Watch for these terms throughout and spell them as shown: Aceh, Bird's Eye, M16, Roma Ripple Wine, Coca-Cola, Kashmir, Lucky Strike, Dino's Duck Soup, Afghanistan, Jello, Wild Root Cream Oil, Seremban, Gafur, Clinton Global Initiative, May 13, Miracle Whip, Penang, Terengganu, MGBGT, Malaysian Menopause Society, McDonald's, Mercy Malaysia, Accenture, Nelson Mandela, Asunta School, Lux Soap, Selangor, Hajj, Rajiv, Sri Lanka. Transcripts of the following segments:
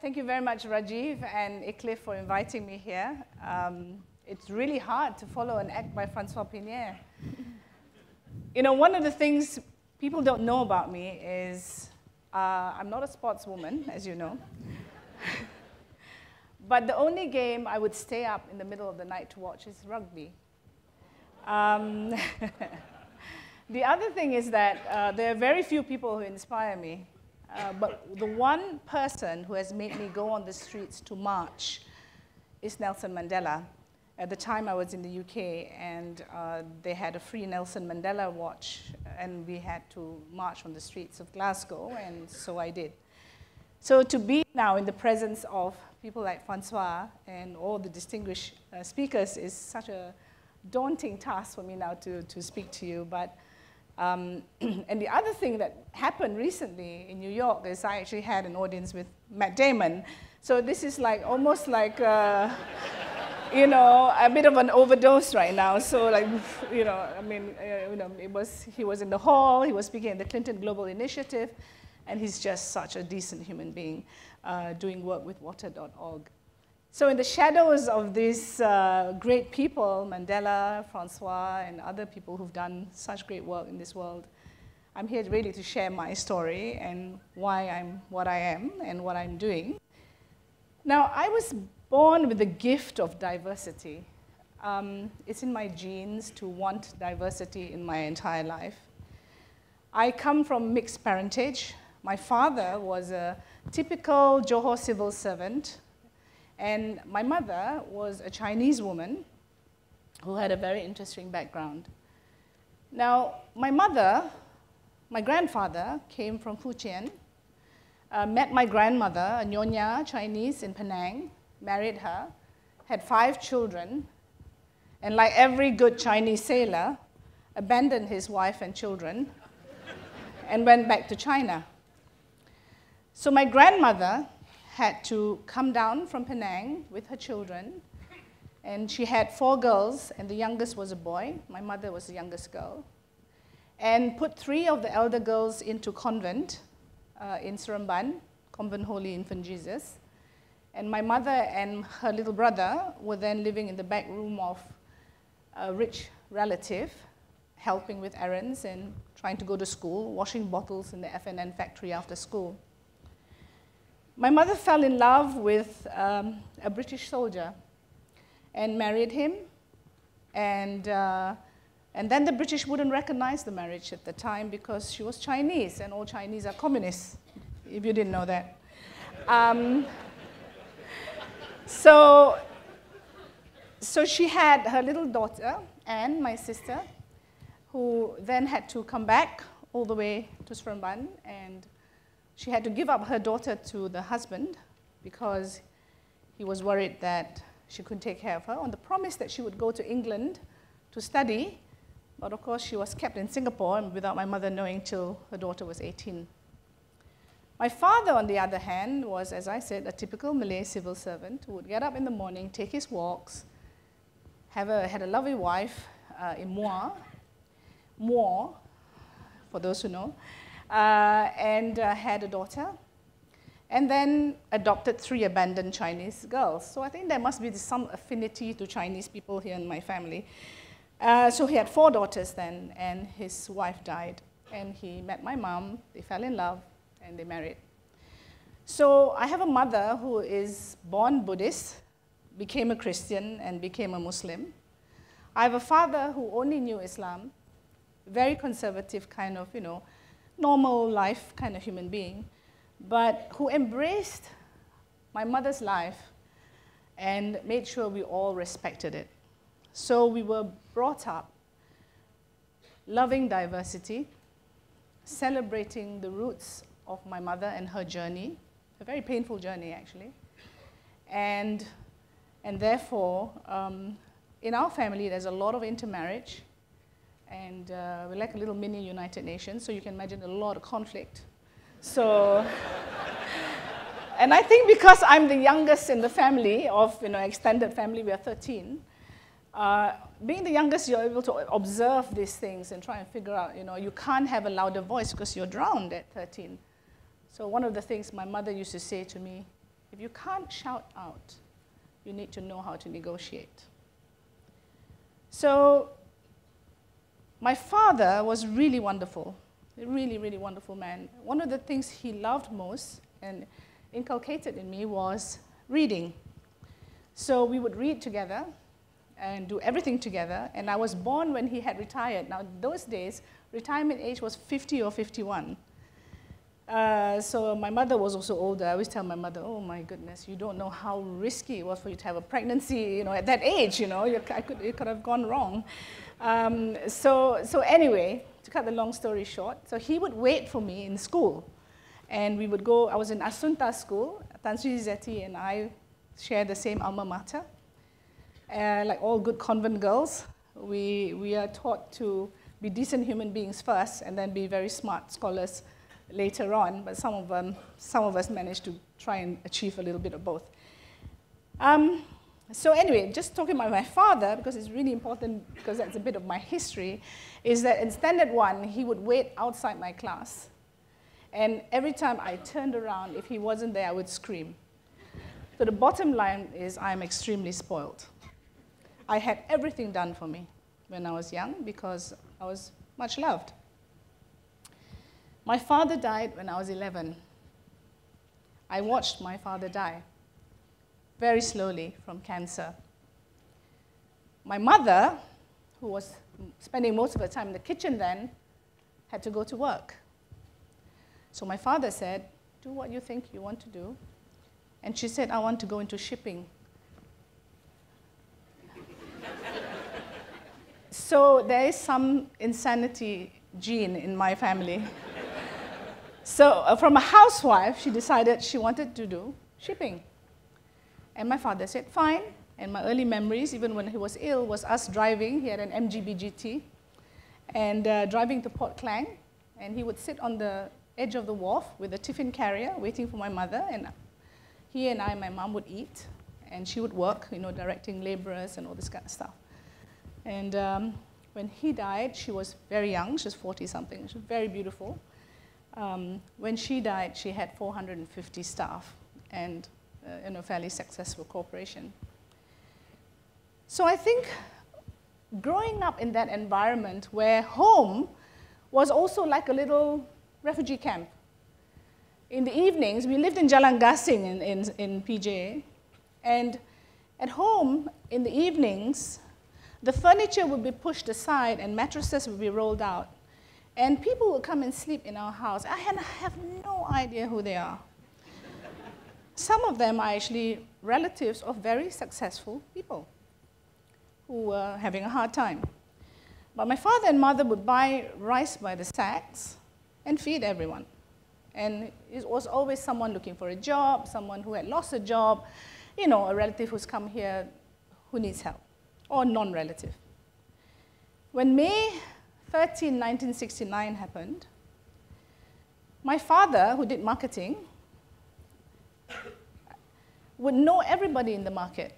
Thank you very much, Rajiv and Iclif, for inviting me here. It's really hard to follow an act by Francois Pinault. You know, one of the things people don't know about me is I'm not a sportswoman, as you know. But the only game I would stay up in the middle of the night to watch is rugby. The other thing is that there are very few people who inspire me. But the one person who has made me go on the streets to march is Nelson Mandela. At the time, I was in the UK, and they had a free Nelson Mandela watch, and we had to march on the streets of Glasgow, and so I did. So to be now in the presence of people like Francois and all the distinguished speakers is such a daunting task for me now to speak to you. But and the other thing that happened recently in New York is I actually had an audience with Matt Damon. So this is like almost like you know, a bit of an overdose right now. So like, you know, I mean, you know, he was in the hall, he was speaking at the Clinton Global Initiative, and he's just such a decent human being doing work with Water.org. So in the shadows of these great people, Mandela, Francois, and other people who've done such great work in this world, I'm here really to share my story and why I'm what I am and what I'm doing. Now, I was born with the gift of diversity. It's in my genes to want diversity in my entire life. I come from mixed parentage. My father was a typical Johor civil servant, and my mother was a Chinese woman who had a very interesting background. Now, my grandfather came from Fujian, met my grandmother, a Nyonya, Chinese in Penang, married her, had 5 children, and like every good Chinese sailor, abandoned his wife and children and went back to China. So my grandmother had to come down from Penang with her children, and she had 4 girls, and the youngest was a boy. My mother was the youngest girl, and put 3 of the elder girls into convent in Seremban, Convent Holy Infant Jesus. And my mother and her little brother were then living in the back room of a rich relative, helping with errands and trying to go to school, washing bottles in the FNN factory after school. My mother fell in love with a British soldier and married him. And then the British wouldn't recognize the marriage at the time because she was Chinese, and all Chinese are communists, if you didn't know that. So she had her little daughter, Anne, my sister, who then had to come back all the way to Seremban, and she had to give up her daughter to the husband because he was worried that she couldn't take care of her, on the promise that she would go to England to study. But of course, she was kept in Singapore, and without my mother knowing, till her daughter was 18. My father, on the other hand, was, as I said, a typical Malay civil servant who would get up in the morning, take his walks, had a lovely wife in Muar, for those who know, and had a daughter, and then adopted 3 abandoned Chinese girls. So I think there must be some affinity to Chinese people here in my family. So he had 4 daughters then, and his wife died, and he met my mom, they fell in love, and they married. So I have a mother who is born Buddhist, became a Christian, and became a Muslim. I have a father who only knew Islam, very conservative kind of, you know, normal life kind of human being, but who embraced my mother's life and made sure we all respected it. So we were brought up loving diversity, celebrating the roots of my mother and her journey, a very painful journey actually. And therefore, in our family, there's a lot of intermarriage, and we're like a little mini United Nations, so you can imagine a lot of conflict. So, and I think because I'm the youngest in the family of, you know, extended family, we are 13, being the youngest, you're able to observe these things and try and figure out, you know, you can't have a louder voice because you're drowned at 13. So one of the things my mother used to say to me If you can't shout out, you need to know how to negotiate. So my father was really wonderful, a really, really wonderful man. One of the things he loved most and inculcated in me was reading. So we would read together and do everything together. And I was born when he had retired. Now, those days, retirement age was 50 or 51. So my mother was also older. I always tell my mother, oh my goodness, you don't know how risky it was for you to have a pregnancy, you know, at that age, you know, it could have gone wrong. So anyway, to cut the long story short, so he would wait for me in school. And we would go, I was in Asunta School. Tan Sri Zeti and I shared the same alma mater. Like all good convent girls, we are taught to be decent human beings first and then be very smart scholars later on, but some of us managed to try and achieve a little bit of both. So anyway, just talking about my father, because it's really important, because that's a bit of my history, is that in Standard 1, he would wait outside my class. And every time I turned around, if he wasn't there, I would scream. So the bottom line is I'm extremely spoiled. I had everything done for me when I was young because I was much loved. My father died when I was 11. I watched my father die very slowly from cancer. My mother, who was spending most of her time in the kitchen then, had to go to work. So my father said, do what you think you want to do. And she said, I want to go into shipping. So there is some insanity gene in my family. So from a housewife, she decided she wanted to do shipping. And my father said, fine. And my early memories, even when he was ill, was us driving. He had an MGBGT. And driving to Port Klang. And he would sit on the edge of the wharf with a tiffin carrier waiting for my mother. And he and I, my mom, would eat. And she would work, you know, directing laborers and all this kind of stuff. And when he died, she was very young. She was 40-something. She was very beautiful. When she died, she had 450 staff and in a fairly successful corporation. So I think growing up in that environment where home was also like a little refugee camp. In the evenings, we lived in Jalan Gasing in PJ. And at home, in the evenings, the furniture would be pushed aside and mattresses would be rolled out. And people would come and sleep in our house. I have no idea who they are. Some of them are actually relatives of very successful people who were having a hard time. But my father and mother would buy rice by the sacks and feed everyone. And it was always someone looking for a job, someone who had lost a job, you know, a relative who's come here who needs help, or non-relative. When May 13, 1969 happened, my father, who did marketing, would know everybody in the market,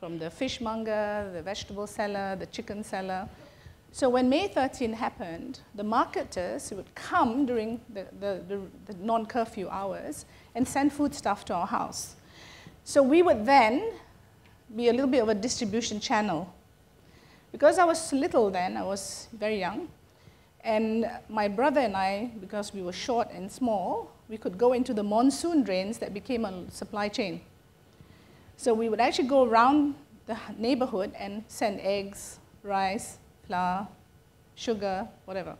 from the fishmonger, the vegetable seller, the chicken seller. So when May 13 happened, the marketers would come during the non-curfew hours and send food stuff to our house. So we would then be a little bit of a distribution channel. Because I was little then, I was very young, and my brother and I, because we were short and small, we could go into the monsoon drains that became a supply chain. So we would actually go around the neighborhood and send eggs, rice, flour, sugar, whatever.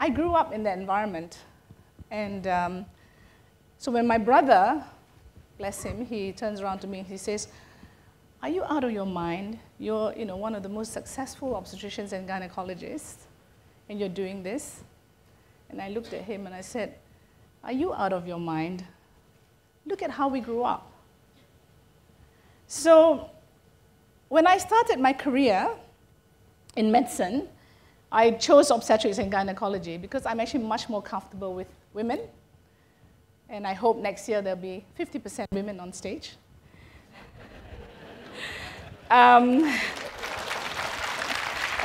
I grew up in that environment. And so when my brother, bless him, he turns around to me and he says, are you out of your mind? You're, you know, one of the most successful obstetricians and gynecologists, and you're doing this? And I looked at him and I said, are you out of your mind? Look at how we grew up. So when I started my career in medicine, I chose obstetrics and gynecology because I'm actually much more comfortable with women. And I hope next year there'll be 50% women on stage. And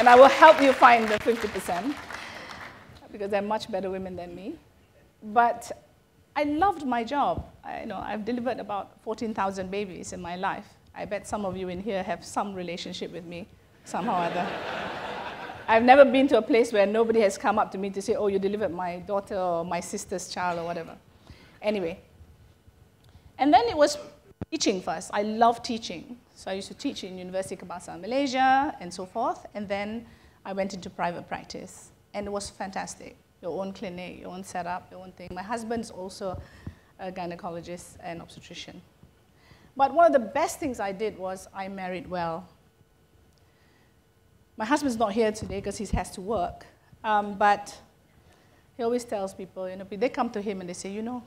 I will help you find the 50%, because they're much better women than me. But I loved my job. I've delivered about 14,000 babies in my life. I bet some of you in here have some relationship with me, somehow or other. I've never been to a place where nobody has come up to me to say, oh, you delivered my daughter or my sister's child or whatever. Anyway, and then it was teaching first. I love teaching. So I used to teach in University Kebangsawan Malaysia and so forth. And then I went into private practice. And it was fantastic. Your own clinic, your own setup, your own thing. My husband's also a gynecologist and obstetrician. But one of the best things I did was I married well. My husband's not here today because he has to work, but he always tells people, they come to him and they say, your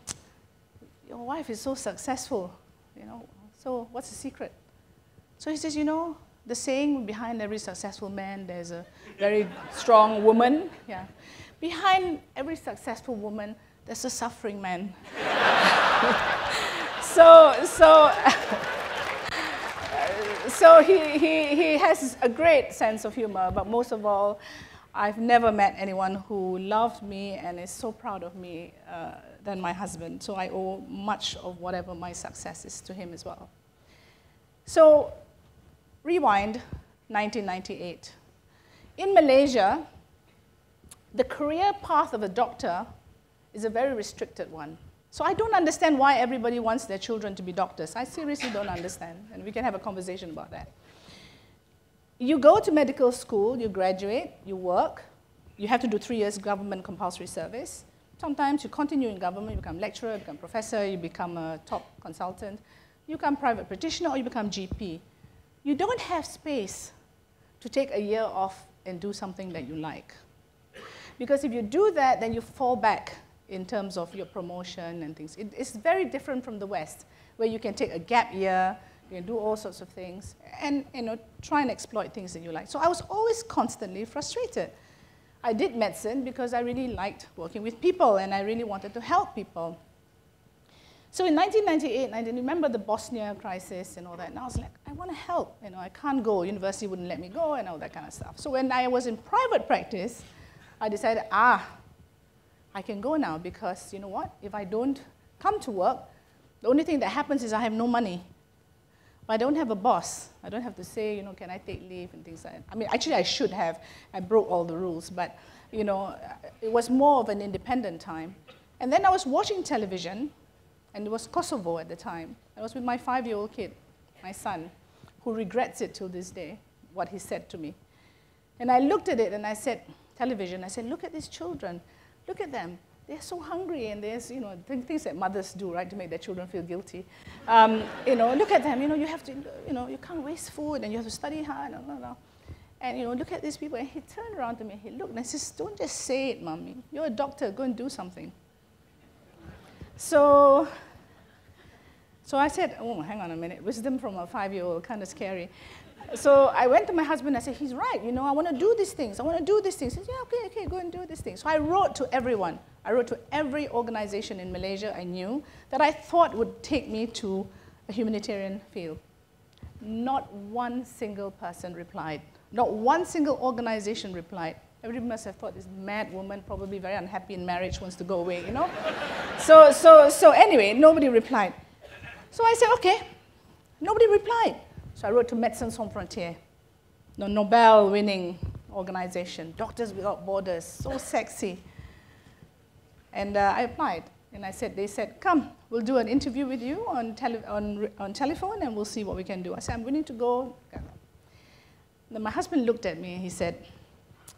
wife is so successful, so what's the secret? So he says, the saying behind every successful man, there's a very strong woman. Yeah. Behind every successful woman, there's a suffering man. So he has a great sense of humor, but most of all, I've never met anyone who loved me and is so proud of me than my husband. So I owe much of whatever my success is to him as well. So rewind 1998. In Malaysia, the career path of a doctor is a very restricted one. So I don't understand why everybody wants their children to be doctors. I seriously don't understand, and we can have a conversation about that. You go to medical school, you graduate, you work. You have to do 3 years government compulsory service. Sometimes you continue in government, you become lecturer, you become professor, you become a top consultant. You become private practitioner, or you become GP. You don't have space to take a year off and do something that you like. Because if you do that, then you fall back in terms of your promotion and things. It's very different from the West, where you can take a gap year, you can do all sorts of things, and try and exploit things that you like. So I was always constantly frustrated. I did medicine because I really liked working with people, and I really wanted to help people. So in 1998, I remember the Bosnia crisis and all that, and I was like, I want to help. I can't go. University wouldn't let me go, and all that kind of stuff. So when I was in private practice, I decided, I can go now because, if I don't come to work, the only thing that happens is I have no money. But I don't have a boss. I don't have to say, can I take leave and things like that. I mean, actually, I should have. I broke all the rules. But, it was more of an independent time. And then I was watching television, and it was Kosovo at the time. I was with my 5-year-old kid, my son, who regrets it till this day, what he said to me. And I looked at it, and I said, television, I said, look at these children. Look at them. They're so hungry, and there's things that mothers do, right, to make their children feel guilty. Look at them. You have to. You can't waste food, and you have to study hard. And look at these people. And he turned around to me. He looked, and I says, "Don't just say it, mommy. You're a doctor. Go and do something." So I said, "Oh, hang on a minute. Wisdom from a 5-year-old, kind of scary." So I went to my husband, I said, he's right, I want to do these things, I want to do these things. He said, yeah, okay, go and do these things. So I wrote to everyone. I wrote to every organization in Malaysia I knew that I thought would take me to a humanitarian field. Not one single person replied. Not one single organization replied. Everybody must have thought this mad woman, probably very unhappy in marriage, wants to go away, So anyway, nobody replied. So I said, okay, nobody replied. So I wrote to Médecins Sans Frontières, the Nobel-winning organization, Doctors Without Borders, so sexy. And I applied, and they said, come, we'll do an interview with you on telephone, and we'll see what we can do. I said, I'm willing to go. Then my husband looked at me, and he said,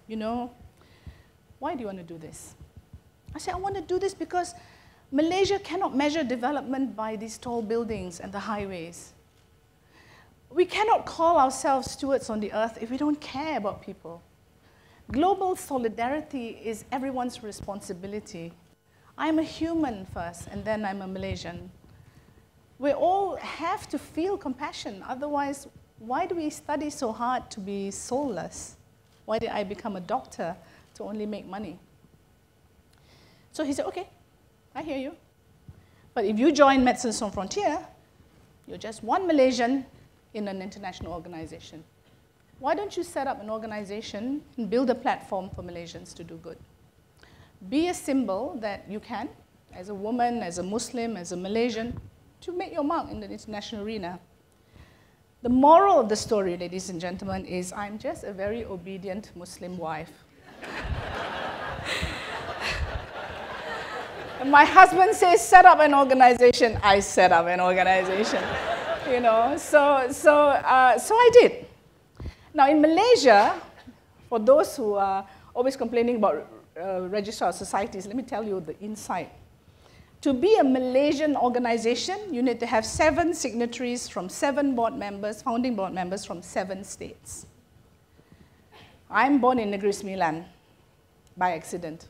why do you want to do this? I said, I want to do this because Malaysia cannot measure development by these tall buildings and the highways. We cannot call ourselves stewards on the earth if we don't care about people. Global solidarity is everyone's responsibility. I'm a human first, and then I'm a Malaysian. We all have to feel compassion. Otherwise, why do we study so hard to be soulless? Why did I become a doctor to only make money? So he said, okay, I hear you. But if you join Médecins Sans Frontières, you're just one Malaysian in an international organization. Why don't you set up an organization and build a platform for Malaysians to do good? Be a symbol that you can, as a woman, as a Muslim, as a Malaysian, to make your mark in the international arena. The moral of the story, ladies and gentlemen, is I'm just a very obedient Muslim wife. And my husband says, set up an organization. I set up an organization. You know, so I did. Now in Malaysia, for those who are always complaining about registrar societies, let me tell you the insight. To be a Malaysian organization, you need to have 7 signatories from 7 board members, founding board members from 7 states. I'm born in Negeri Sembilan by accident.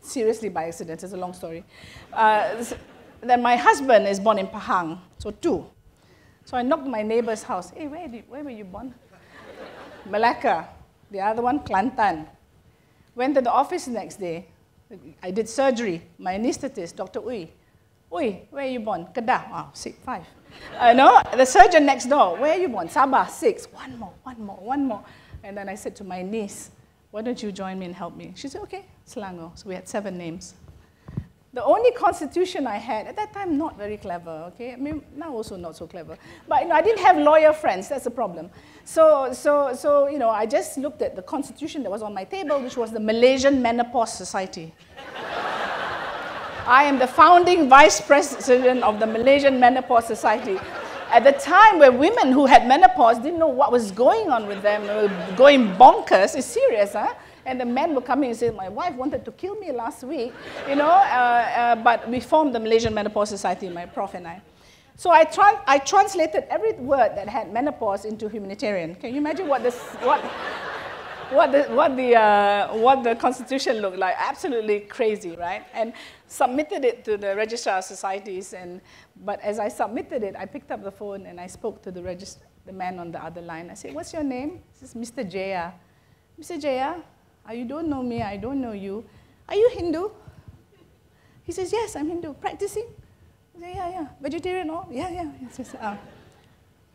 Seriously, by accident. It's a long story. Then my husband is born in Pahang, so 2. So I knocked my neighbor's house. Hey, where were you born? Malacca. The other one, Kelantan. Went to the office the next day. I did surgery. My anesthetist, Dr. Uy. Uy, where are you born? Kedah. Wow, 5. No, the surgeon next door. Where are you born? Sabah, 6. One more. And then I said to my niece, why don't you join me and help me? She said, okay, Selangor. So we had 7 names. The only constitution I had, at that time, not very clever, okay? I mean, now also not so clever. But you know, I didn't have lawyer friends, that's a problem. So you know, I just looked at the constitution that was on my table, which was the Malaysian Menopause Society. I am the founding vice president of the Malaysian Menopause Society. At the time where women who had menopause didn't know what was going on with them, were going bonkers, it's serious, huh? And the men were coming and saying, my wife wanted to kill me last week, you know, but we formed the Malaysian Menopause Society, my prof and I. So I translated every word that had menopause into humanitarian. Can you imagine what, the constitution looked like? Absolutely crazy, right? And submitted it to the registrar societies, but as I submitted it, I picked up the phone and I spoke to the man on the other line. I said, what's your name? This is Mr. Jaya. Mr. Jaya, you don't know me, I don't know you. Are you Hindu? He says, yes, I'm Hindu. Practicing? I say, yeah. Vegetarian or? Yeah. He says,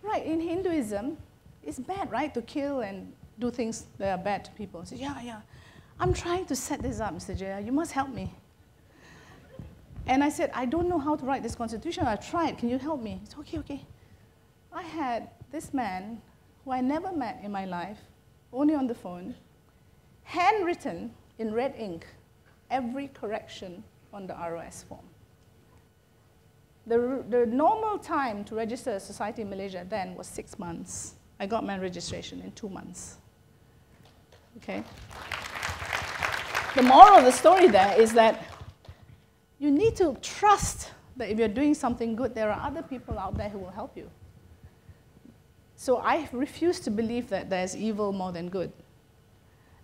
right, in Hinduism, it's bad, right, to kill and do things that are bad to people. He says, yeah. I'm trying to set this up, Mr. Jaya. You must help me. And I said, I don't know how to write this constitution. I've tried. Can you help me? He said, okay. I had this man who I never met in my life, only on the phone, handwritten in red ink, every correction on the ROS form. The normal time to register a society in Malaysia then was 6 months. I got my registration in 2 months. Okay. The moral of the story there is that you need to trust that if you're doing something good, there are other people out there who will help you. So I refuse to believe that there's evil more than good.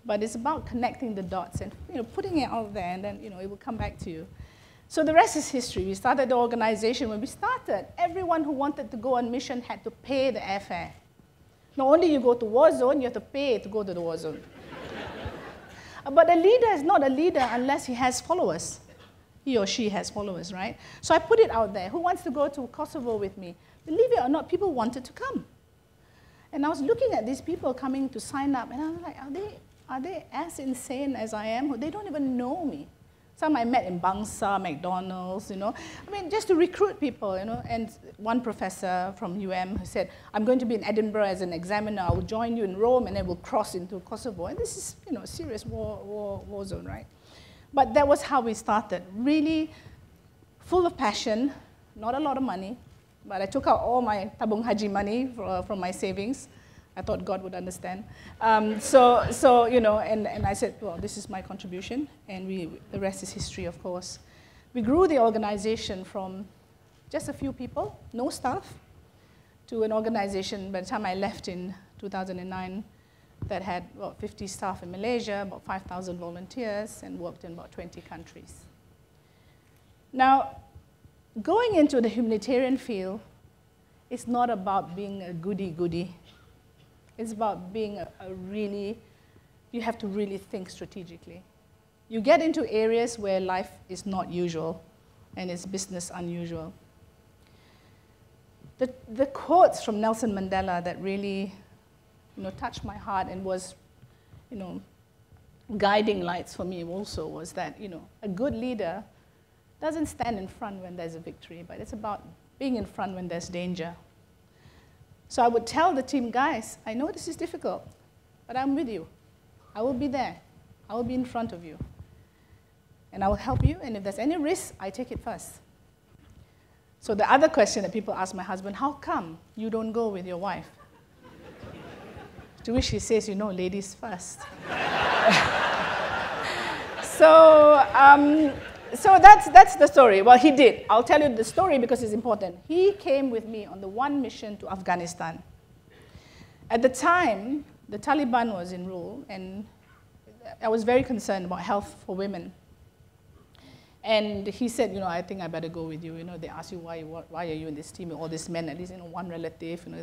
But it's about connecting the dots and, you know, putting it out there, and then, you know, it will come back to you. So the rest is history. We started the organization. When we started, everyone who wanted to go on mission had to pay the airfare. Not only you go to war zone, you have to pay to go to the war zone. But a leader is not a leader unless he has followers. He or she has followers, right? So I put it out there. Who wants to go to Kosovo with me? Believe it or not, people wanted to come. And I was looking at these people coming to sign up, and I was like, are they as insane as I am? They don't even know me. Some I met in Bangsa, McDonald's, you know. I mean, just to recruit people, you know. And one professor from UM who said, I'm going to be in Edinburgh as an examiner. I will join you in Rome, and then we'll cross into Kosovo. And this is, you know, a serious war zone, right? But that was how we started. Really full of passion, not a lot of money. But I took out all my tabung haji money from my savings. I thought God would understand. So you know, and I said, well, this is my contribution, and the rest is history, of course. We grew the organization from just a few people, no staff, to an organization by the time I left in 2009 that had about 50 staff in Malaysia, about 5,000 volunteers, and worked in about 20 countries. Now, going into the humanitarian field is not about being a goody-goody. It's about being you have to really think strategically. You get into areas where life is not usual and it's business unusual. The quotes from Nelson Mandela that really, you know, touched my heart and was, you know, guiding lights for me also was that, you know, a good leader doesn't stand in front when there's a victory, but it's about being in front when there's danger. So I would tell the team, guys, I know this is difficult, but I'm with you. I will be there. I will be in front of you. And I will help you, and if there's any risk, I take it first. So the other question that people ask my husband, how come you don't go with your wife? To which he says, you know, ladies first. So that's the story. Well, he did. I'll tell you the story because it's important. He came with me on the one mission to Afghanistan. At the time, the Taliban was in rule, and I was very concerned about health for women. And he said, you know, I think I better go with you. You know, they ask you, why are you in this team with all these men? At least, you know, one relative, you know,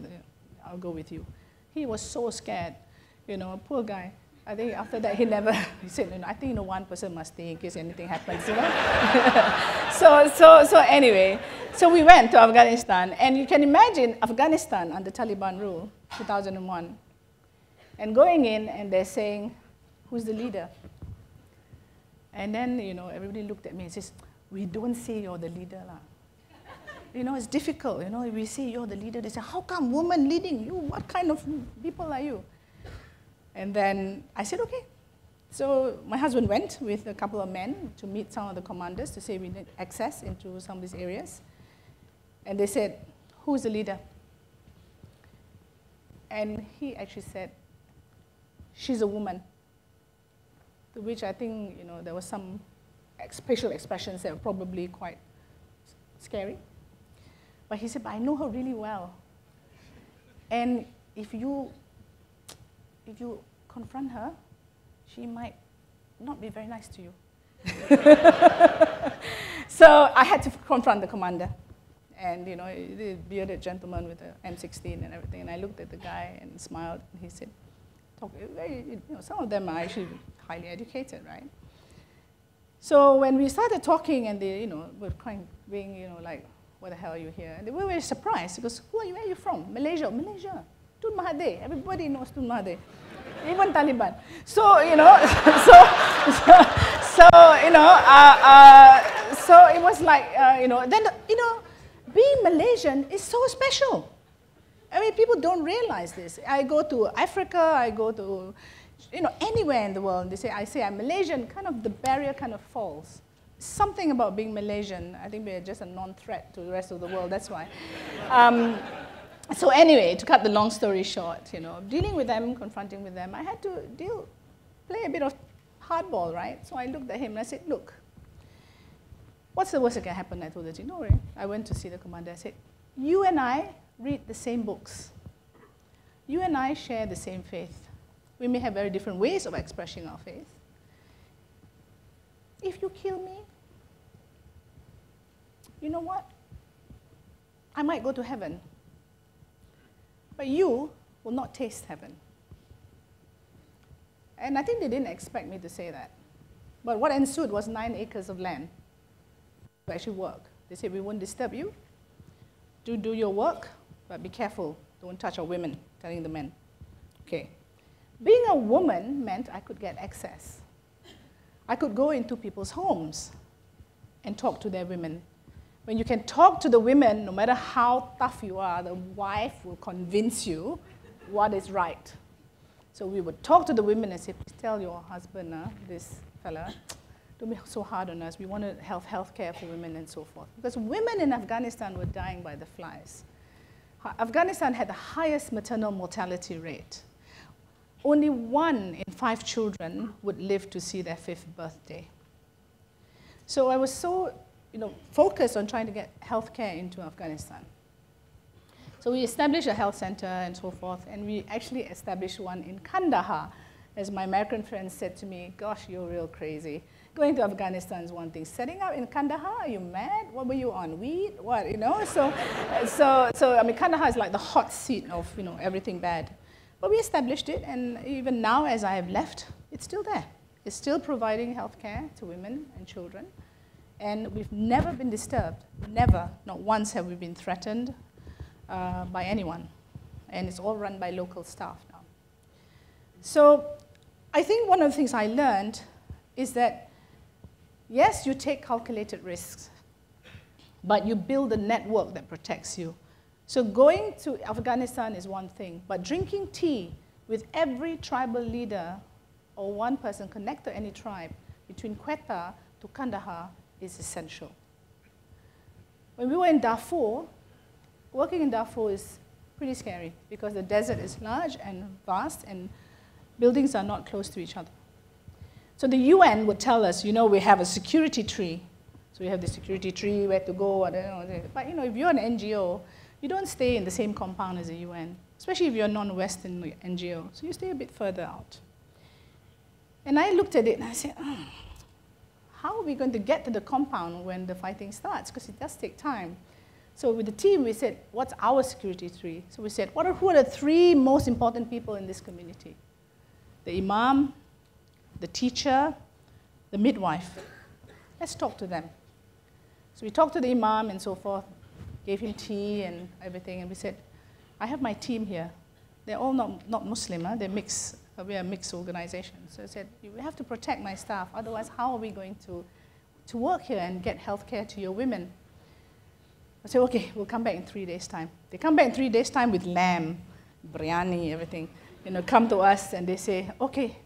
I'll go with you. He was so scared, you know, poor guy. I think after that, he never, he said, you know, I think, you know, one person must stay in case anything happens, you know? So anyway, so we went to Afghanistan. And you can imagine Afghanistan under Taliban rule, 2001. And going in, and they're saying, who's the leader? And then, you know, everybody looked at me and says, we don't say you're the leader. La. You know, it's difficult. You know, if we say you're the leader, they say, how come women leading you? What kind of people are you? And then I said, okay. So my husband went with a couple of men to meet some of the commanders to say we need access into some of these areas. And they said, who's the leader? And he actually said, she's a woman. To which I think, you know, there was some facial expressions that were probably quite scary. But he said, but I know her really well. And if you confront her, she might not be very nice to you. So I had to confront the commander. And, you know, the bearded gentleman with the M16 and everything. And I looked at the guy and smiled. And he said, talk, you know, some of them are actually highly educated, right? So when we started talking and they, you know, were kind of being, you know, like, what the hell are you here? And they were very surprised because, who are you? Where are you from? Malaysia. Malaysia. Tun Mahathir. Everybody knows Tun Mahathir. Even Taliban. So, you know, so it was like, you know, then, you know, being Malaysian is so special. I mean, people don't realize this. I go to Africa, I go to, you know, anywhere in the world, and they say, I say I'm Malaysian, kind of the barrier kind of falls. Something about being Malaysian, I think we're just a non-threat to the rest of the world, that's why. So anyway, to cut the long story short, you know, dealing with them, confronting with them, I had to play a bit of hardball, right? So I looked at him and I said, look, what's the worst that can happen? I told the Jinore. I went to see the commander. I said, you and I read the same books. You and I share the same faith. We may have very different ways of expressing our faith. If you kill me, you know what? I might go to heaven. But you will not taste heaven. And I think they didn't expect me to say that. But what ensued was 9 acres of land to actually work. They said, we won't disturb you. Do your work, but be careful. Don't touch our women, telling the men. Okay. Being a woman meant I could get access. I could go into people's homes and talk to their women. When you can talk to the women, no matter how tough you are, the wife will convince you what is right. So we would talk to the women and say, please tell your husband, this fella, don't be so hard on us. We want to have health care for women and so forth. Because women in Afghanistan were dying by the flies. Afghanistan had the highest maternal mortality rate. Only 1 in 5 children would live to see their 5th birthday. So I was so, you know, focused on trying to get health care into Afghanistan. So we established a health center and so forth, and we actually established one in Kandahar. As my American friend said to me, gosh, you're real crazy. Going to Afghanistan is one thing. Setting up in Kandahar, are you mad? What were you on, weed? What, you know? So I mean, Kandahar is like the hot seat of, you know, everything bad. But we established it, and even now as I have left, it's still there. It's still providing healthcare to women and children. And we've never been disturbed, never, not once have we been threatened by anyone. And it's all run by local staff now. So I think one of the things I learned is that, yes, you take calculated risks, but you build a network that protects you. So going to Afghanistan is one thing, but drinking tea with every tribal leader or one person connected to any tribe between Quetta to Kandahar is essential. When we were in Darfur, working in Darfur is pretty scary because the desert is large and vast and buildings are not close to each other. So the UN would tell us, you know, we have a security tree. So we have the security tree, where to go, I don't know. But you know, if you're an NGO, you don't stay in the same compound as the UN, especially if you're a non-Western NGO. So you stay a bit further out. And I looked at it and I said, how are we going to get to the compound when the fighting starts? Because it does take time. So with the team, we said, what's our security tree? So we said, who are the three most important people in this community? The imam, the teacher, the midwife. Let's talk to them. So we talked to the imam and so forth, gave him tea and everything, and we said, I have my team here. They're all not Muslim, huh? They're mixed. We are a mixed organization. So I said, we have to protect my staff, otherwise how are we going to work here and get health care to your women? I said, okay, we'll come back in 3 days' time. They come back in 3 days' time with lamb, biryani, everything. You know, come to us and they say, okay,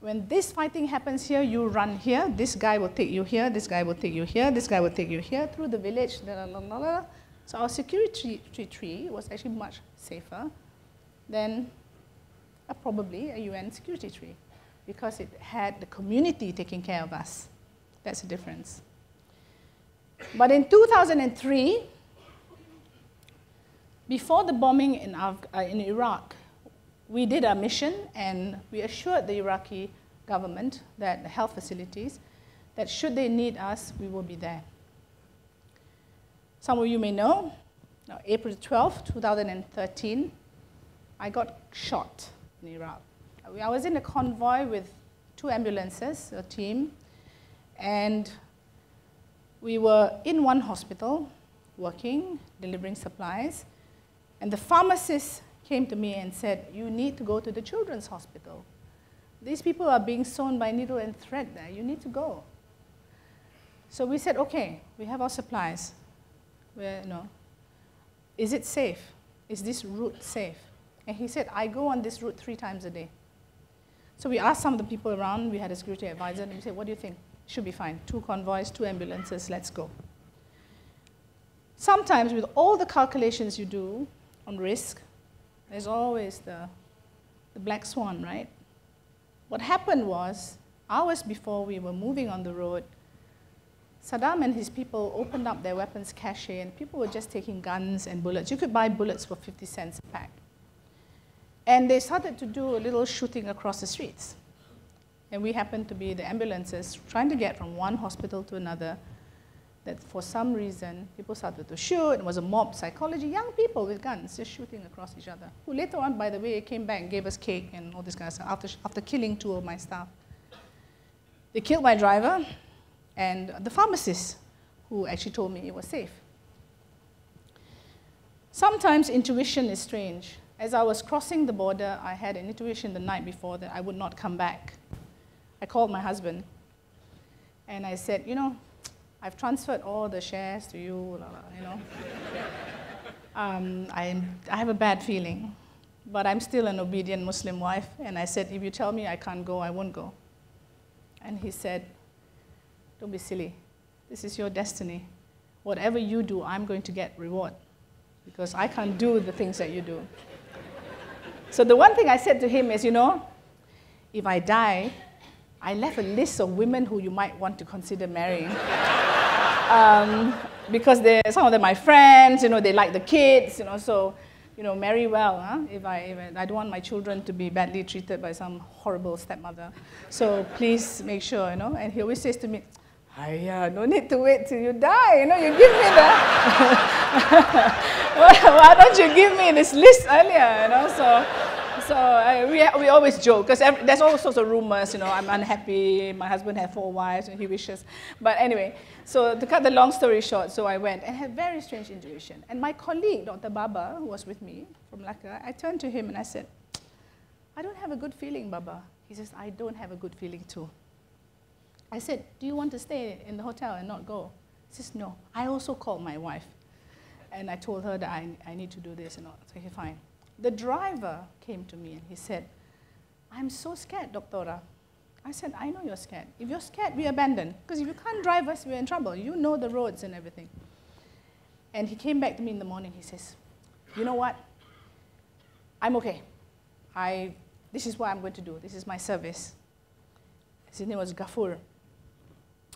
when this fighting happens here, you run here, this guy will take you here, this guy will take you here, this guy will take you here, through the village, la, la, la, la. So our security tree was actually much safer than probably a UN security tree because it had the community taking care of us. That's the difference. But in 2003, before the bombing in Iraq, we did our mission and we assured the Iraqi government that the health facilities, that should they need us, we will be there. Some of you may know, April 12, 2013, I got shot in Iraq. I was in a convoy with 2 ambulances, a team, and we were in one hospital working, delivering supplies, and the pharmacist came to me and said, you need to go to the children's hospital. These people are being sewn by needle and thread there. You need to go. So we said, okay, we have our supplies. We're, is it safe? Is this route safe? And he said, I go on this route 3 times a day. So we asked some of the people around. We had a security advisor, and we said, what do you think? Should be fine. 2 convoys, 2 ambulances, let's go. Sometimes with all the calculations you do on risk, there's always the black swan, right? What happened was, hours before we were moving on the road, Saddam and his people opened up their weapons cache, and people were just taking guns and bullets. You could buy bullets for 50 cents a pack. And they started to do a little shooting across the streets. And we happened to be the ambulances trying to get from one hospital to another, that for some reason, people started to shoot. It was a mob psychology, young people with guns just shooting across each other, who later on, by the way, came back and gave us cake and all this kind of stuff after killing 2 of my staff. They killed my driver and the pharmacist, who actually told me it was safe. Sometimes intuition is strange. As I was crossing the border, I had an intuition the night before that I would not come back. I called my husband, and I said, you know, I've transferred all the shares to you, blah, blah, you know. I have a bad feeling, but I'm still an obedient Muslim wife, and I said, if you tell me I can't go, I won't go. And he said, don't be silly. This is your destiny. Whatever you do, I'm going to get reward, because I can't do the things that you do. So the one thing I said to him is, you know, if I die, I left a list of women who you might want to consider marrying. Because some of them are my friends, you know, they like the kids, you know, so, you know, marry well, huh? If I don't want my children to be badly treated by some horrible stepmother. So please make sure, you know. And he always says to me, Aiya, no need to wait till you die, you know, you give me the... Why don't you give me this list earlier, you know? So we always joke, because there's all sorts of rumors, you know, I'm unhappy, my husband had 4 wives, and he wishes. But anyway, so to cut the long story short, so I went and had very strange intuition. And my colleague, Dr. Baba, who was with me from Laka, I turned to him and I said, I don't have a good feeling, Baba. He He says, I don't have a good feeling too. I said, do you want to stay in the hotel and not go? He says, no. I also called my wife, and I told her that I need to do this and all. So he said, fine. The driver came to me and he said, I'm so scared, Doctora. I said, I know you're scared. If you're scared, we abandon. Because if you can't drive us, we're in trouble. You know the roads and everything. And he came back to me in the morning. He says, you know what? I'm okay. This is what I'm going to do. This is my service. His name was Gafur.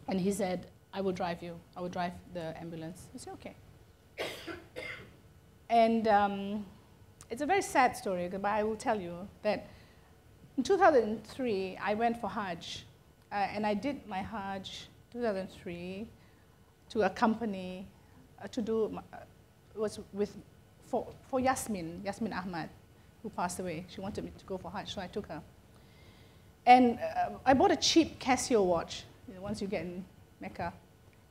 And he said, I will drive you. I will drive the ambulance. I said, okay. And it's a very sad story, but I will tell you that in 2003, I went for Hajj, and I did my Hajj 2003 to accompany, to do, was with, for Yasmin Ahmad, who passed away. She wanted me to go for Hajj, so I took her. And I bought a cheap Casio watch, once you get in Mecca.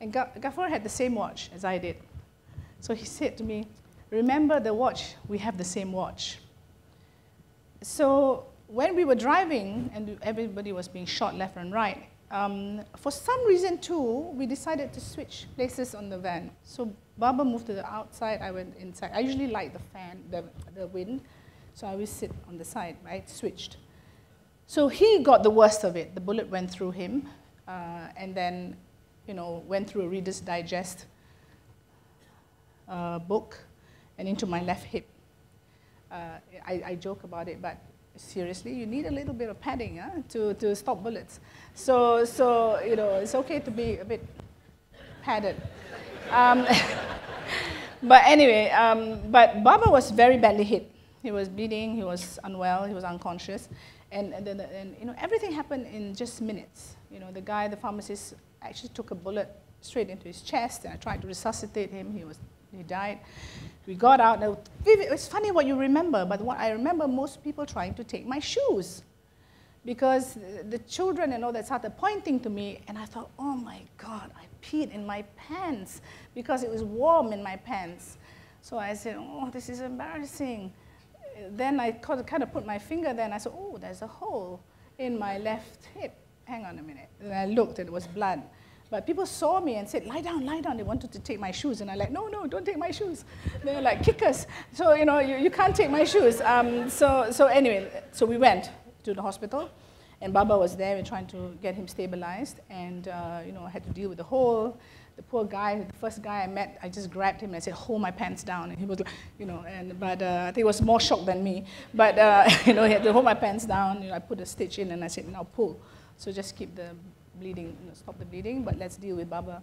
And Gafur had the same watch as I did. So he said to me, remember the watch, we have the same watch. So when we were driving, and everybody was being shot left and right, for some reason too, we decided to switch places on the van. So Baba moved to the outside, I went inside. I usually like the fan, the wind, so I always sit on the side, right? Switched. So he got the worst of it. The bullet went through him, and then, you know, went through a Reader's Digest book and into my left hip. I joke about it, but seriously, you need a little bit of padding to stop bullets. So you know, it's okay to be a bit padded. But anyway, but Baba was very badly hit. He was bleeding, he was unwell, he was unconscious. And you know, everything happened in just minutes. You know, the guy, the pharmacist, actually took a bullet straight into his chest, and I tried to resuscitate him. He died. We got out. It's funny what you remember, but what I remember, most people trying to take my shoes, because the children and all that started pointing to me, and I thought, oh my God, I peed in my pants because it was warm in my pants. So I said, oh, this is embarrassing. Then I kind of put my finger there, and I said, oh, there's a hole in my left hip. Hang on a minute. And I looked, and it was blood. But people saw me and said, lie down, they wanted to take my shoes. And I'm like, no, no, don't take my shoes. They were like, kick us. So, you know, you can't take my shoes. So anyway, so we went to the hospital, and Baba was there. We were trying to get him stabilized, and, you know, I had to deal with the hole. The poor guy, the first guy I met, I just grabbed him and said, hold my pants down. And he was, you know, but I think he was more shocked than me. But, you know, he had to hold my pants down. You know, I put a stitch in, and I said, now pull. So just keep the bleeding, you know, stop the bleeding, but let's deal with Baba.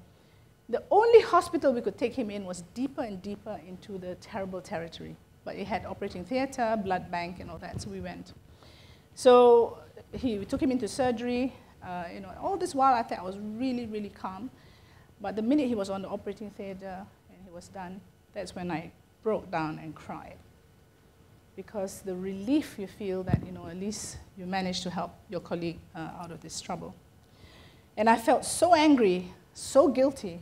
The only hospital we could take him in was deeper and deeper into the terrible territory. But it had operating theater, blood bank, and all that, so we went. So we took him into surgery. You know, all this while I thought I was really, really calm. But the minute he was on the operating theater and he was done, that's when I broke down and cried. Because the relief you feel that, you know, at least you managed to help your colleague out of this trouble. And I felt so angry, so guilty.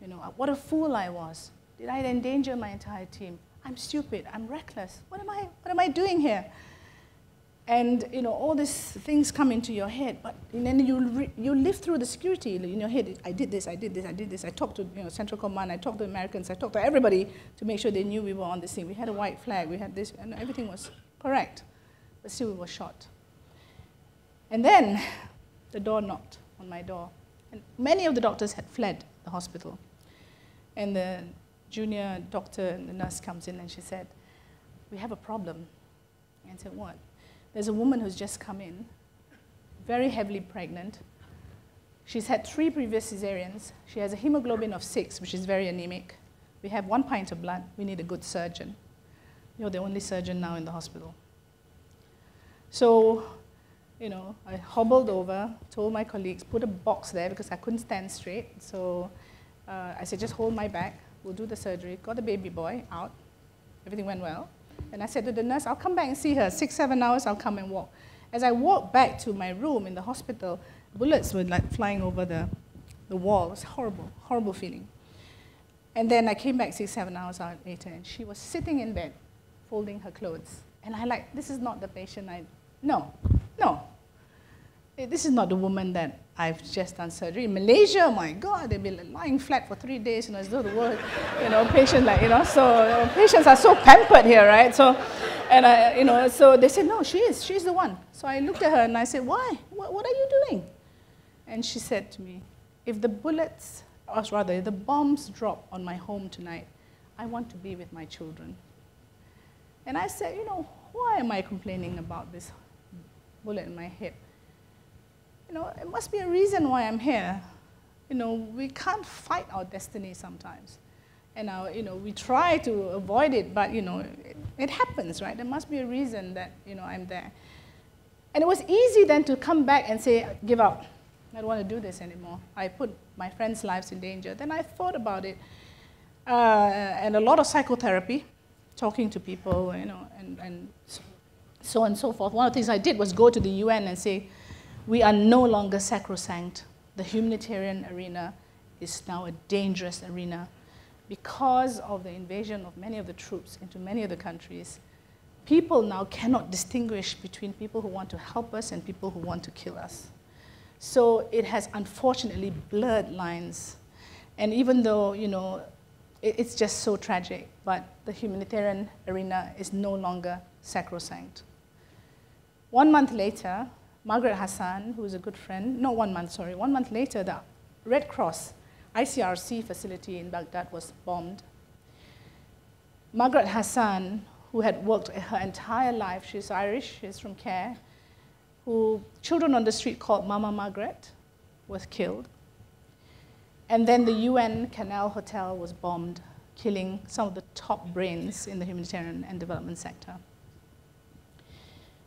You know, what a fool I was. Did I endanger my entire team? I'm stupid, I'm reckless. What am I doing here? And, you know, all these things come into your head, but and then you live through the security in your head. I did this, I did this, I did this. I talked to, you know, Central Command, I talked to Americans, I talked to everybody to make sure they knew we were on this thing. We had a white flag, we had this, and everything was correct. But still we were shot. And then the door knocked on my door. And many of the doctors had fled the hospital. And the junior doctor and the nurse comes in and she said, we have a problem. And I said, what? There's a woman who's just come in, very heavily pregnant. She's had 3 previous cesareans. She has a hemoglobin of 6, which is very anemic. We have 1 pint of blood. We need a good surgeon. You're the only surgeon now in the hospital. So, you know, I hobbled over, told my colleagues, put a box there because I couldn't stand straight. So I said, just hold my back. We'll do the surgery. Got the baby boy out. Everything went well. And I said to the nurse, I'll come back and see her. 6-7 hours, I'll come and walk. As I walked back to my room in the hospital, bullets were like flying over the wall. It was horrible, horrible feeling. And then I came back 6-7 hours later, and she was sitting in bed, folding her clothes. And I like, this is not the patient I, no, no. This is not the woman that I've just done surgery. In Malaysia, my God, they've been lying flat for 3 days, as though the world, patients so patients are so pampered here, right? So, and so they said, no, she's the one. So I looked at her and I said, why? What are you doing? And she said to me, if the bullets, or rather, the bombs drop on my home tonight, I want to be with my children. And I said, why am I complaining about this bullet in my hip? It must be a reason why I'm here. We can't fight our destiny sometimes. And, we try to avoid it, but, it happens, right? There must be a reason that, I'm there. And it was easy then to come back and say, give up. I don't want to do this anymore. I put my friends' lives in danger. Then I thought about it. And a lot of psychotherapy, talking to people, and so on and so forth. One of the things I did was go to the UN and say, we are no longer sacrosanct. The humanitarian arena is now a dangerous arena. Because of the invasion of many of the troops into many of the countries, people now cannot distinguish between people who want to help us and people who want to kill us. So it has unfortunately blurred lines. And even though, it's just so tragic, but the humanitarian arena is no longer sacrosanct. 1 month later, Margaret Hassan, who is a good friend, no, 1 month, sorry, 1 month later, the Red Cross ICRC facility in Baghdad was bombed. Margaret Hassan, who had worked her entire life, she's Irish, she's from Care, who children on the street called Mama Margaret, was killed. And then the UN Canal Hotel was bombed, killing some of the top brains in the humanitarian and development sector.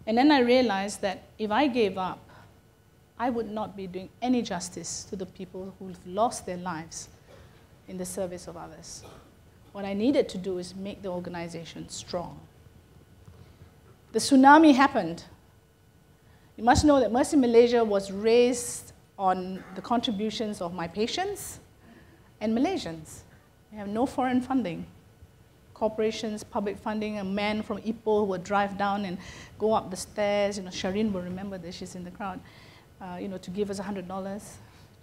And then I realized that if I gave up, I would not be doing any justice to the people who've lost their lives in the service of others. What I needed to do is make the organization strong. The tsunami happened. You must know that Mercy Malaysia was raised on the contributions of my patients and Malaysians. We have no foreign funding. Corporations, public funding, a man from Ipoh would drive down and go up the stairs. Shireen will remember this, she's in the crowd, to give us $100.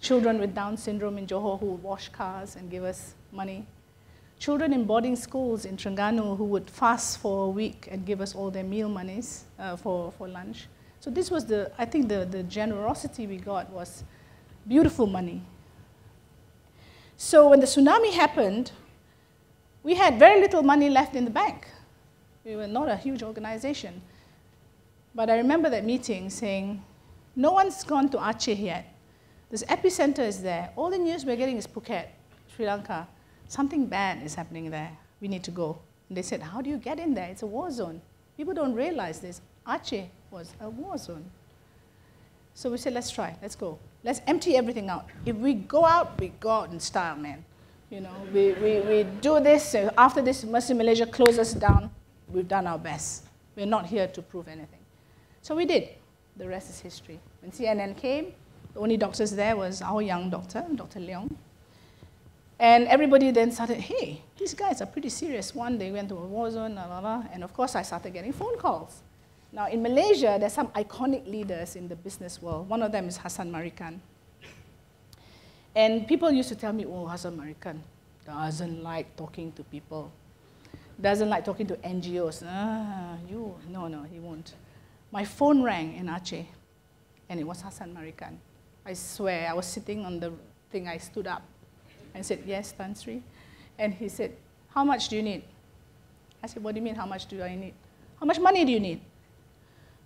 Children with Down syndrome in Johor who would wash cars and give us money. Children in boarding schools in Terengganu who would fast for a week and give us all their meal monies for lunch. So this was the, I think the generosity we got was beautiful money. So when the tsunami happened, we had very little money left in the bank. We were not a huge organization. But I remember that meeting saying, no one's gone to Aceh yet. This epicenter is there. All the news we're getting is Phuket, Sri Lanka. Something bad is happening there. We need to go. And they said, how do you get in there? It's a war zone. People don't realize this. Aceh was a war zone. So we said, let's try. Let's go. Let's empty everything out. If we go out in style, man. We do this, after this, Mercy Malaysia closed us down. We've done our best. We're not here to prove anything. So we did. The rest is history. When CNN came, the only doctors there was our young doctor, Dr. Leong. And everybody then started, hey, these guys are pretty serious. One, they went to a war zone, la, la, la. And of course, I started getting phone calls. Now, in Malaysia, there's some iconic leaders in the business world. One of them is Hassan Marican. And people used to tell me, oh, Hassan Marican doesn't like talking to people, doesn't like talking to NGOs. No, he won't. My phone rang in Aceh, and it was Hassan Marican. I swear, I was sitting on the thing, I stood up and said, yes, Tan Sri. And he said, how much do you need? I said, what do you mean, how much do I need? How much money do you need?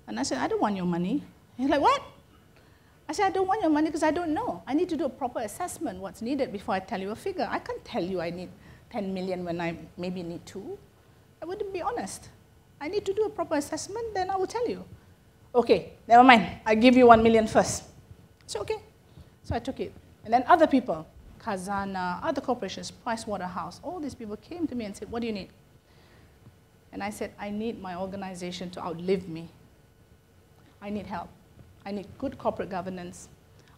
And I said, I don't want your money. He's like, what? I said, I don't want your money because I don't know. I need to do a proper assessment, what's needed, before I tell you a figure. I can't tell you I need 10 million when I maybe need 2. I wouldn't be honest. I need to do a proper assessment, then I will tell you. Okay, never mind. I'll give you 1 million first. So okay. So I took it. And then other people, Kazana, other corporations, Price Waterhouse, all these people came to me and said, what do you need? And I said, I need my organization to outlive me. I need help. I need good corporate governance.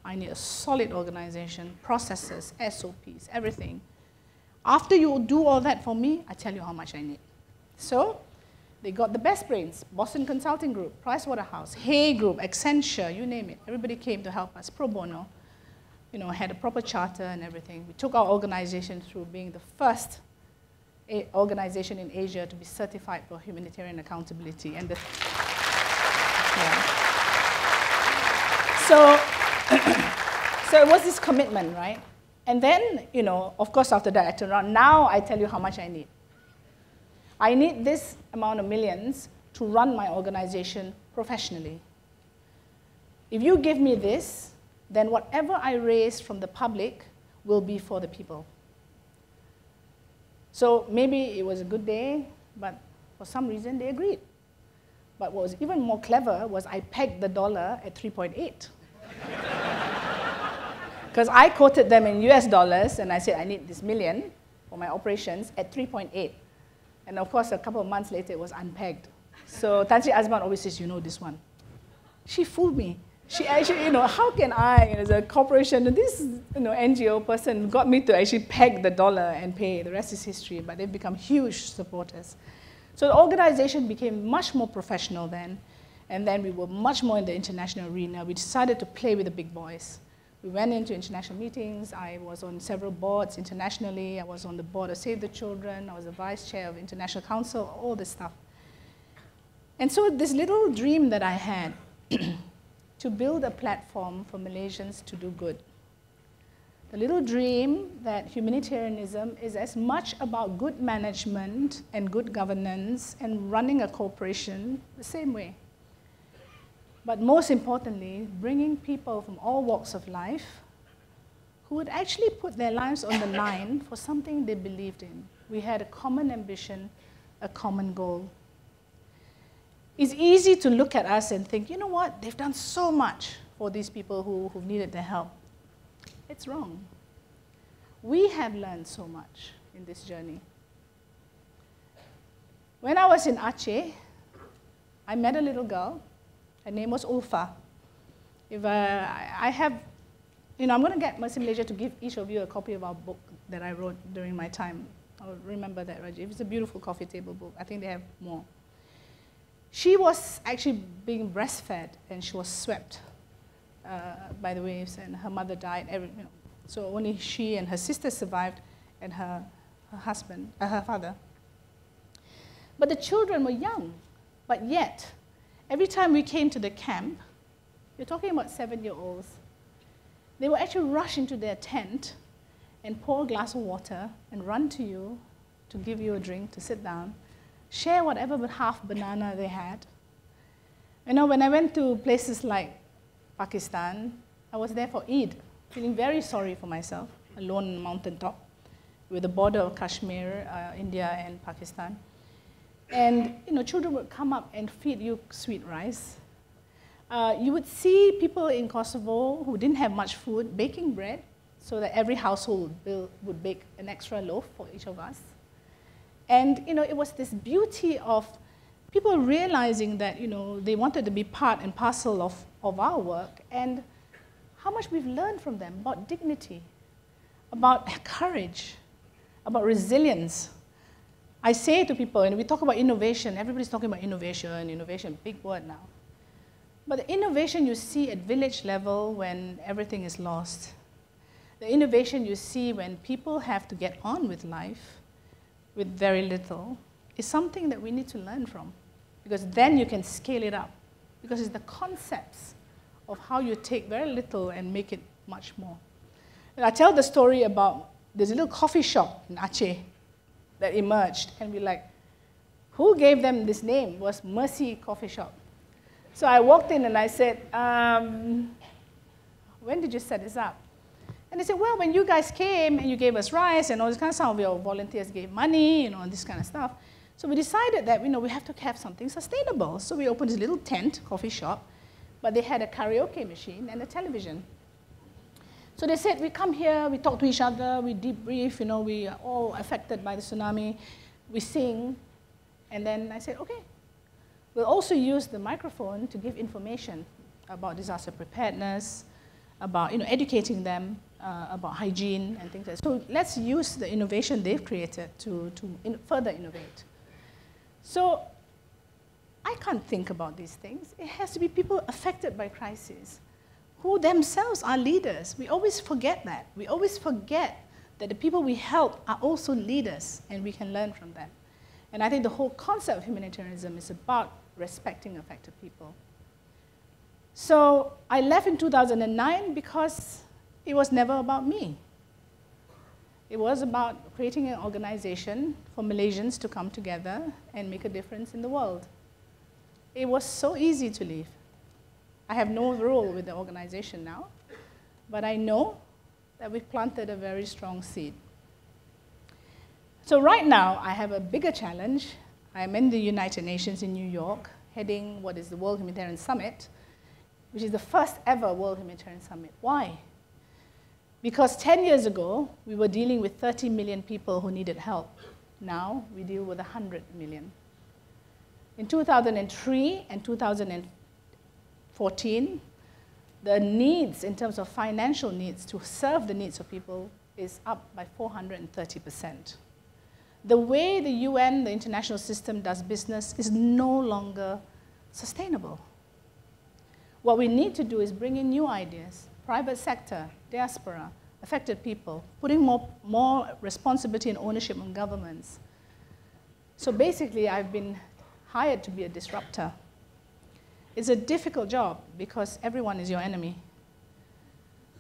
I need a solid organization, processes, SOPs, everything. After you do all that for me, I tell you how much I need. So They got the best brains, Boston Consulting Group, Pricewaterhouse, Hay Group, Accenture, you name it. Everybody came to help us, pro bono. You know, had a proper charter and everything. We took our organization through being the first organization in Asia to be certified for humanitarian accountability. And the, so it was this commitment, right? And then, you know, of course, after that, I turned around. Now I tell you how much I need. I need this amount of millions to run my organization professionally. If you give me this, then whatever I raise from the public will be for the people. So maybe it was a good day, but for some reason they agreed. But what was even more clever was I pegged the dollar at 3.8. Because I quoted them in US dollars, and I said, I need this million for my operations at 3.8. And of course, a couple of months later, it was unpegged. So Tan Sri Azman always says, you know this one. She fooled me. She actually, you know, how can I, as a corporation, this, you know, NGO person got me to actually peg the dollar and pay. The rest is history, but they've become huge supporters. So the organization became much more professional then, and then we were much more in the international arena. We decided to play with the big boys. We went into international meetings. I was on several boards internationally. I was on the board of Save the Children. I was the vice chair of International Council, all this stuff. And so this little dream that I had to build a platform for Malaysians to do good, the little dream that humanitarianism is as much about good management and good governance and running a corporation the same way. But most importantly, bringing people from all walks of life who would actually put their lives on the line for something they believed in. We had a common ambition, a common goal. It's easy to look at us and think, you know what, they've done so much for these people who've needed their help. It's wrong. We have learned so much in this journey. When I was in Aceh, I met a little girl. Her name was Ulfa. If I have, you know, I'm going to get Mercy Malaysia to give each of you a copy of our book that I wrote during my time. I'll remember that, Rajiv. It's a beautiful coffee table book. I think they have more. She was actually being breastfed, and she was swept by the waves, and her mother died. You know, so only she and her sister survived, and her husband, her father. But the children were young, but yet, every time we came to the camp, you're talking about 7-year-olds, they would actually rush into their tent and pour a glass of water and run to you to give you a drink, to sit down, share whatever but half banana they had. You know, when I went to places like Pakistan, I was there for Eid, feeling very sorry for myself, alone on the mountaintop with the border of Kashmir, India and Pakistan. And, you know, children would come up and feed you sweet rice. You would see people in Kosovo who didn't have much food baking bread so that every household would bake an extra loaf for each of us. And, you know, it was this beauty of people realizing that, you know, they wanted to be part and parcel of our work, and how much we've learned from them about dignity, about courage, about resilience. I say to people, and we talk about innovation, everybody's talking about innovation, innovation, big word now. But the innovation you see at village level when everything is lost, the innovation you see when people have to get on with life with very little, is something that we need to learn from. Because then you can scale it up. Because it's the concepts of how you take very little and make it much more. And I tell the story about this little coffee shop in Aceh that emerged, and we're like, who gave them this name? It was Mercy Coffee Shop. So I walked in and I said, when did you set this up? And they said, well, when you guys came and you gave us rice and all this kind of stuff, your volunteers gave money, you know, and this kind of stuff. So we decided that, you know, we have to have something sustainable. So we opened this little tent coffee shop, but they had a karaoke machine and a television. So they said, we come here, we talk to each other, we debrief, you know, we are all affected by the tsunami, we sing. And then I said, OK, we'll also use the microphone to give information about disaster preparedness, about, you know, educating them about hygiene and things like that. So let's use the innovation they've created to further innovate. So I can't think about these things. It has to be people affected by crisis who themselves are leaders. We always forget that. We always forget that the people we help are also leaders and we can learn from them. And I think the whole concept of humanitarianism is about respecting affected people. So I left in 2009 because it was never about me. It was about creating an organization for Malaysians to come together and make a difference in the world. It was so easy to leave. I have no role with the organization now, but I know that we've planted a very strong seed. So right now, I have a bigger challenge. I'm in the United Nations in New York, heading what is the World Humanitarian Summit, which is the first ever World Humanitarian Summit. Why? Because 10 years ago, we were dealing with 30 million people who needed help. Now, we deal with 100 million. In 2003 and 2014, the needs in terms of financial needs to serve the needs of people is up by 430%. The way the UN, the international system, does business is no longer sustainable. What we need to do is bring in new ideas, private sector, diaspora, affected people, putting more responsibility and ownership on governments. So basically, I've been hired to be a disruptor. It's a difficult job because everyone is your enemy.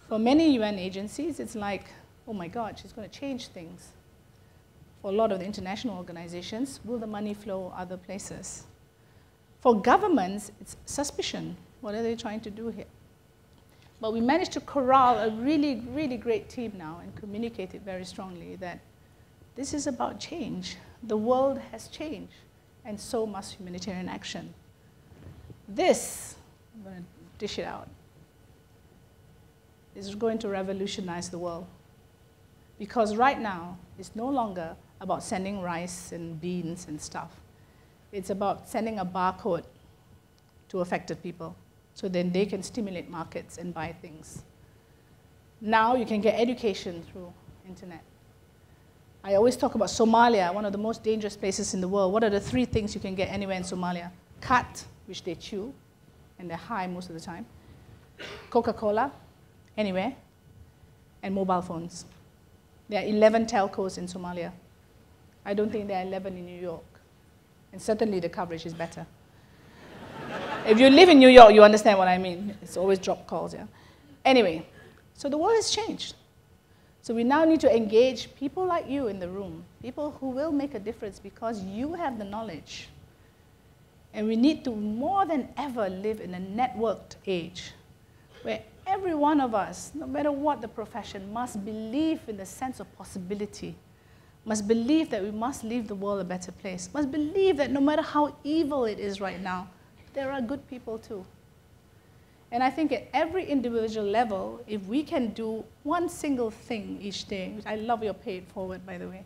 For many UN agencies, it's like, oh my God, she's going to change things. For a lot of the international organizations, will the money flow other places? For governments, it's suspicion. What are they trying to do here? But we managed to corral a really, really great team now and communicate it very strongly that this is about change. The world has changed, and so must humanitarian action. This, I'm going to dish it out, is going to revolutionize the world. Because right now, it's no longer about sending rice and beans and stuff. It's about sending a barcode to affected people, so then they can stimulate markets and buy things. Now you can get education through internet. I always talk about Somalia, one of the most dangerous places in the world. What are the three things you can get anywhere in Somalia? Cat, which they chew, and they're high most of the time. Coca-Cola, anywhere, and mobile phones. There are 11 telcos in Somalia. I don't think there are 11 in New York. And certainly the coverage is better. If you live in New York, you understand what I mean. It's always drop calls, yeah? Anyway, so the world has changed. So we now need to engage people like you in the room, people who will make a difference because you have the knowledge. And we need to more than ever live in a networked age where every one of us, no matter what the profession, must believe in the sense of possibility, must believe that we must leave the world a better place, must believe that no matter how evil it is right now, there are good people too. And I think at every individual level, if we can do one single thing each day, which I love your pay it forward, by the way,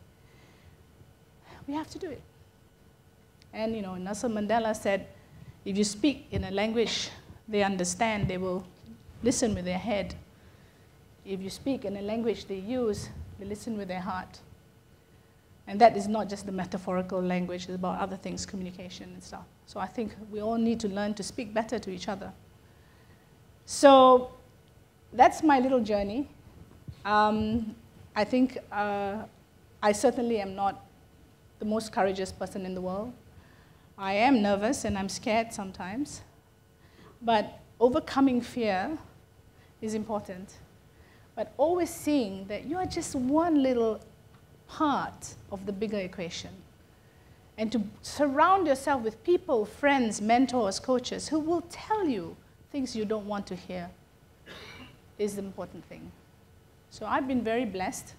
we have to do it. And you know, Nelson Mandela said, if you speak in a language they understand, they will listen with their head. If you speak in a language they use, they listen with their heart. And that is not just the metaphorical language, it's about other things, communication and stuff. So I think we all need to learn to speak better to each other. So that's my little journey. I think I certainly am not the most courageous person in the world. I am nervous and I'm scared sometimes. But overcoming fear is important. But always seeing that you are just one little part of the bigger equation. And to surround yourself with people, friends, mentors, coaches, who will tell you things you don't want to hear is the important thing. So I've been very blessed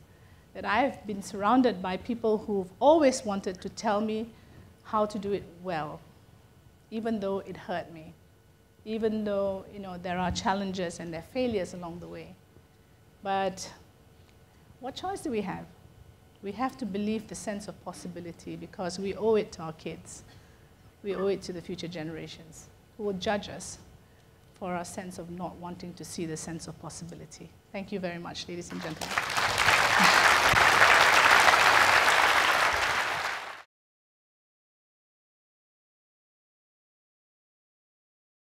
that I've been surrounded by people who've always wanted to tell me how to do it well, even though it hurt me, even though there are challenges and there are failures along the way. But what choice do we have? We have to believe the sense of possibility because we owe it to our kids. We owe it to the future generations who will judge us for our sense of not wanting to see the sense of possibility. Thank you very much, ladies and gentlemen.